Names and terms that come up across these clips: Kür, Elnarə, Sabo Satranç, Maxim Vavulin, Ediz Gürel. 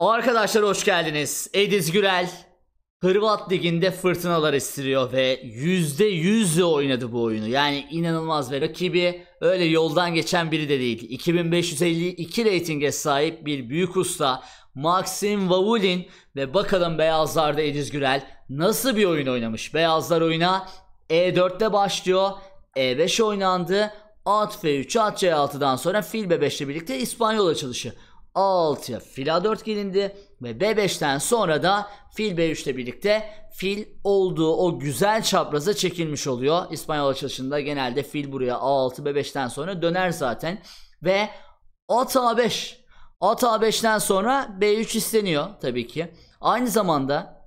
Arkadaşlar hoş geldiniz. Ediz Gürel Hırvat Ligi'nde fırtınalar istiriyor ve %100'le oynadı bu oyunu. Yani inanılmaz ve rakibi öyle yoldan geçen biri de değil. 2552 reytinge sahip bir büyük usta Maxim Vavulin ve bakalım beyazlarda Ediz Gürel nasıl bir oyun oynamış. Beyazlar oyuna E4'te başlıyor. E5 oynandı. At F3, at C6'dan sonra fil B5'le birlikte İspanyol açılışı. A6'ya fil A4 gelindi ve B5'ten sonra da fil B3'le birlikte fil olduğu o güzel çapraza çekilmiş oluyor. İspanyol açılışında genelde fil buraya A6 B5'ten sonra döner zaten ve at A5. At A5'ten sonra B3 isteniyor tabii ki. Aynı zamanda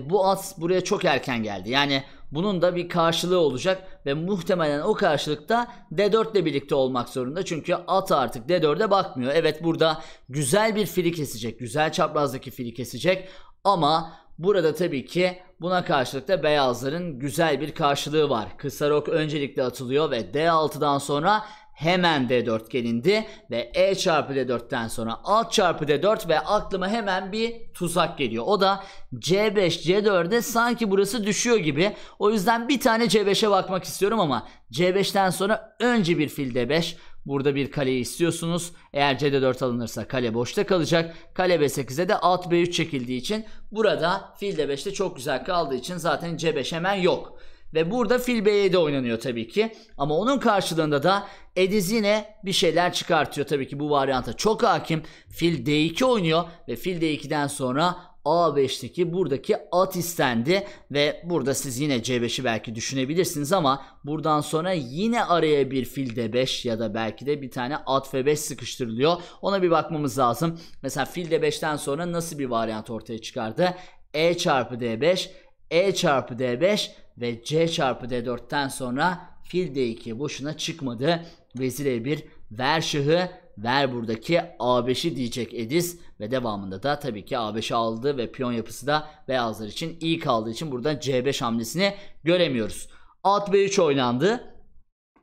bu at buraya çok erken geldi. Yani bunun da bir karşılığı olacak ve muhtemelen o karşılıkta D4 ile birlikte olmak zorunda. Çünkü at artık D4'e bakmıyor. Evet, burada güzel bir fili kesecek. Güzel çaprazdaki fili kesecek. Ama burada tabii ki buna karşılık da beyazların güzel bir karşılığı var. Kısa rok öncelikle atılıyor ve D6'dan sonra hemen D4 gelindi ve E çarpı D4'ten sonra at çarpı D4 ve aklıma hemen bir tuzak geliyor. O da C5 C4'e sanki burası düşüyor gibi. O yüzden bir tane C5'e bakmak istiyorum ama C5'ten sonra önce bir fil D5. Burada bir kaleyi istiyorsunuz. Eğer CD4 alınırsa kale boşta kalacak. Kale B8'e de at B3 çekildiği için burada fil D5'te çok güzel kaldığı için zaten C5 hemen yok. Ve burada fil B7 oynanıyor tabii ki. Ama onun karşılığında da Ediz yine bir şeyler çıkartıyor. Tabii ki bu varyanta çok hakim. Fil D2 oynuyor ve fil D2'den sonra A5'teki buradaki at istendi. Ve burada siz yine C5'i belki düşünebilirsiniz ama buradan sonra yine araya bir fil D5 ya da belki de bir tane at F5 sıkıştırılıyor. Ona bir bakmamız lazım. Mesela fil D5'ten sonra nasıl bir varyant ortaya çıkardı? E çarpı D5, E çarpı D5 ve C çarpı D4'ten sonra fil D2 boşuna çıkmadı. Vezir E1, ver şahı, ver buradaki A5'i diyecek Ediz ve devamında da tabii ki A5'i aldı ve piyon yapısı da beyazlar için iyi kaldığı için burada C5 hamlesini göremiyoruz. At B3 oynandı.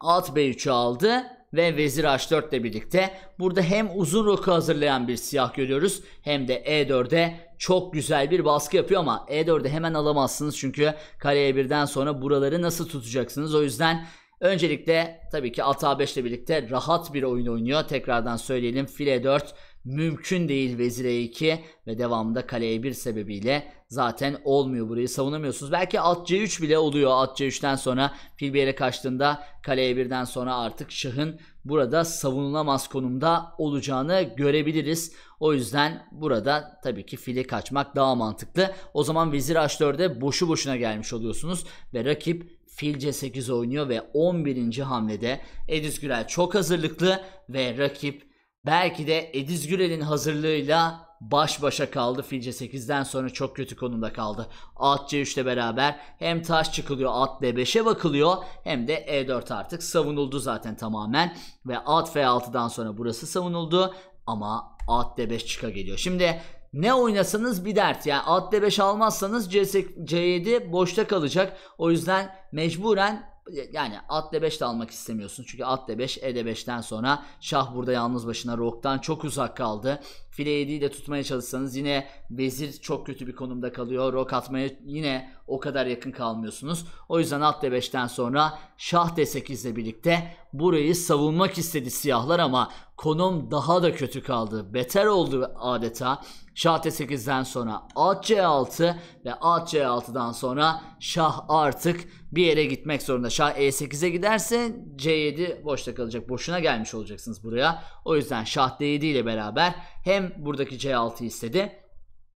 At B3'ü aldı ve vezir H4 ile birlikte burada hem uzun roku hazırlayan bir siyah görüyoruz hem de E4'e çok güzel bir baskı yapıyor ama E4'e hemen alamazsınız çünkü kale E1'den sonra buraları nasıl tutacaksınız? O yüzden öncelikle tabii ki at A5 ile birlikte rahat bir oyun oynuyor. Tekrardan söyleyelim, fil E4 mümkün değil, vezir E2 ve devamında kale E1 sebebiyle zaten olmuyor, burayı savunamıyorsunuz. Belki at C3 bile oluyor. At C3'ten sonra fil bir yere kaçtığında kale E1'den sonra artık şahın burada savunulamaz konumda olacağını görebiliriz. O yüzden burada tabii ki fili kaçmak daha mantıklı. O zaman vezir H4'e boşu boşuna gelmiş oluyorsunuz ve rakip fil C8 oynuyor ve 11. hamlede Ediz Gürel çok hazırlıklı ve rakip belki de Ediz Gürel'in hazırlığıyla baş başa kaldı. Fil C8'den sonra çok kötü konumda kaldı. At C3 ile beraber hem taş çıkılıyor, at D5'e bakılıyor hem de E4 artık savunuldu zaten tamamen ve at F6'dan sonra burası savunuldu ama at D5 çıka geliyor. Şimdi ne oynasanız bir dert. Yani at D5 almazsanız C7 boşta kalacak. O yüzden mecburen yani at D5 de almak istemiyorsun. Çünkü at D5, E5'ten sonra şah burada yalnız başına roktan çok uzak kaldı. File 7'yi de tutmaya çalışsanız yine vezir çok kötü bir konumda kalıyor. Rok atmaya yine o kadar yakın kalmıyorsunuz. O yüzden at D5'ten sonra şah D8 ile birlikte burayı savunmak istedi siyahlar ama konum daha da kötü kaldı. Beter oldu adeta. Şah D8'den sonra at C6 ve at C6'dan sonra şah artık bir yere gitmek zorunda. Şah E8'e giderse C7 boşta kalacak. Boşuna gelmiş olacaksınız buraya. O yüzden şah D7 ile beraber hem buradaki C6'yı istedi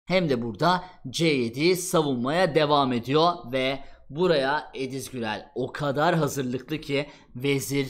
hem de burada C7'yi savunmaya devam ediyor ve buraya Ediz Gürel o kadar hazırlıklı ki vezir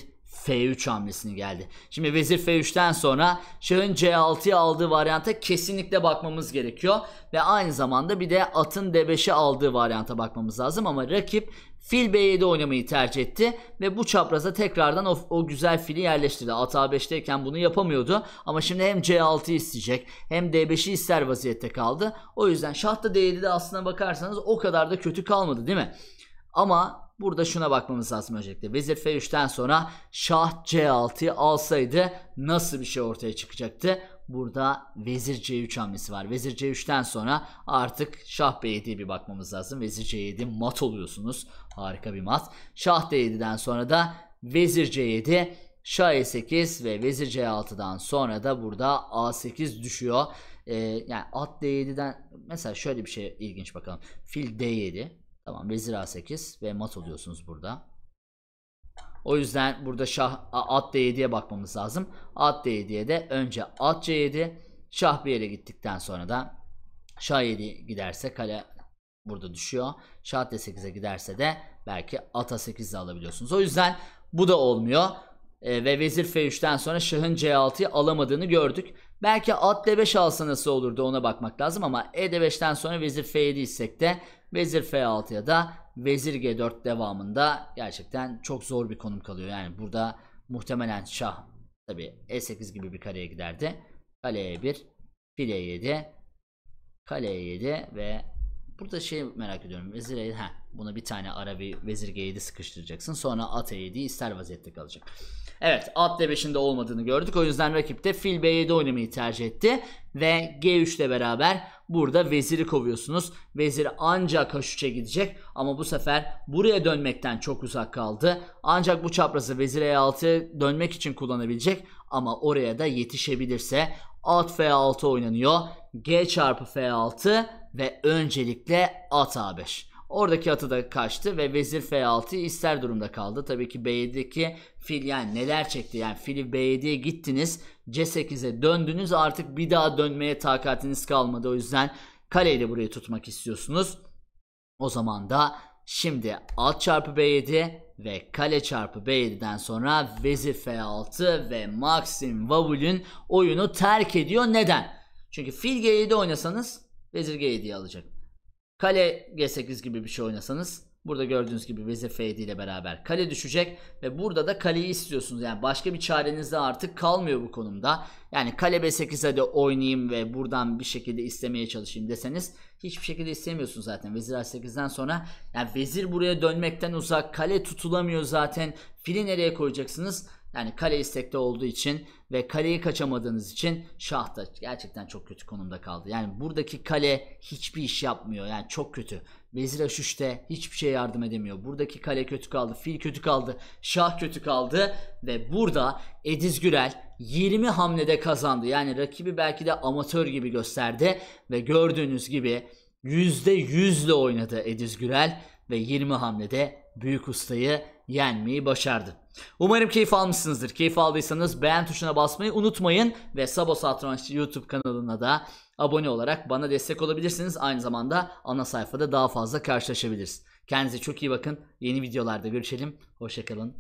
F3 hamlesini geldi. Şimdi vezir F3'ten sonra şahın C6'yı aldığı varyanta kesinlikle bakmamız gerekiyor. Ve aynı zamanda bir de atın D5'i aldığı varyanta bakmamız lazım. Ama rakip fil B7 oynamayı tercih etti. Ve bu çapraza tekrardan o güzel fili yerleştirdi. At A5'teyken bunu yapamıyordu. Ama şimdi hem C6'yı isteyecek hem D5'i ister vaziyette kaldı. O yüzden şah da D7'de aslına bakarsanız o kadar da kötü kalmadı değil mi? Ama burada şuna bakmamız lazım öncelikle. Vezir F3'ten sonra şah C6'yı alsaydı nasıl bir şey ortaya çıkacaktı? burada vezir C3 hamlesi var. Vezir C3'ten sonra artık şah B7'ye bir bakmamız lazım. Vezir C7 mat oluyorsunuz. Harika bir mat. Şah D7'den sonra da vezir C7, şah E8 ve vezir C6'dan sonra da burada A8 düşüyor. Yani at D7'den mesela şöyle bir şey ilginç bakalım. Fil D7, tamam, vezir A8 ve mat oluyorsunuz burada. O yüzden burada şah at D7'ye bakmamız lazım. At D7'ye de önce at C7, şah bir yere gittikten sonra da şah 7 giderse kale burada düşüyor. Şah D8'e giderse de belki at A8 ile alabiliyorsunuz. O yüzden bu da olmuyor. Ve vezir F3'ten sonra şahın C6'yı alamadığını gördük. Belki at D5 alsa nasıl olurdu, ona bakmak lazım ama E5'ten sonra vezir F7 istek de vezir F6 ya da vezir G4 devamında gerçekten çok zor bir konum kalıyor. Yani burada muhtemelen şah tabi E8 gibi bir kareye giderdi. Kale E1, fil E7, kale E7 ve burada şey merak ediyorum. Vezir E7, buna bir tane ara bir vezir G7 sıkıştıracaksın. Sonra at E7 ister vaziyette kalacak. Evet, at D5'in de olmadığını gördük. O yüzden rakip de fil B7 oynamayı tercih etti. Ve G3 ile beraber burada veziri kovuyorsunuz. Vezir ancak H3'e gidecek. Ama bu sefer buraya dönmekten çok uzak kaldı. Ancak bu çaprazı vezir E6 dönmek için kullanabilecek. Ama oraya da yetişebilirse at F6 oynanıyor. G çarpı F6 ve öncelikle at A5. Oradaki atı da kaçtı ve vezir F6'yı ister durumda kaldı. Tabii ki B7'deki fil yani neler çekti. Yani fili B7'ye gittiniz, C8'e döndünüz, artık bir daha dönmeye takatiniz kalmadı. O yüzden kaleyi de burayı tutmak istiyorsunuz. O zaman da şimdi at çarpı B7 ve kale çarpı B7'den sonra vezir F6 ve Maxim Vavulin oyunu terk ediyor. Neden? Çünkü fil G7 oynasanız vezir G7'yi alacak. Kale G8 gibi bir şey oynasanız burada gördüğünüz gibi vezir F7 ile beraber kale düşecek ve burada da kaleyi istiyorsunuz. Yani başka bir çareniz de artık kalmıyor bu konumda. Yani kale B8'e de oynayayım ve buradan bir şekilde istemeye çalışayım deseniz hiçbir şekilde istemiyorsunuz zaten. Vezir A8'den sonra yani vezir buraya dönmekten uzak, kale tutulamıyor zaten. Fili nereye koyacaksınız? Yani kale istekte olduğu için ve kaleyi kaçamadığınız için şah da gerçekten çok kötü konumda kaldı. Yani buradaki kale hiçbir iş yapmıyor. Yani çok kötü. Vezir H3'te hiçbir şey yardım edemiyor. Buradaki kale kötü kaldı. Fil kötü kaldı. Şah kötü kaldı. Ve burada Ediz Gürel 20 hamlede kazandı. Yani rakibi belki de amatör gibi gösterdi. Ve gördüğünüz gibi %100 ile oynadı Ediz Gürel. Ve 20 hamlede büyük ustayı yenmeyi başardı. Umarım keyif almışsınızdır. Keyif aldıysanız beğen tuşuna basmayı unutmayın ve Sabo Satranç YouTube kanalına da abone olarak bana destek olabilirsiniz. Aynı zamanda ana sayfada daha fazla karşılaşabiliriz. Kendinize çok iyi bakın. Yeni videolarda görüşelim. Hoşça kalın.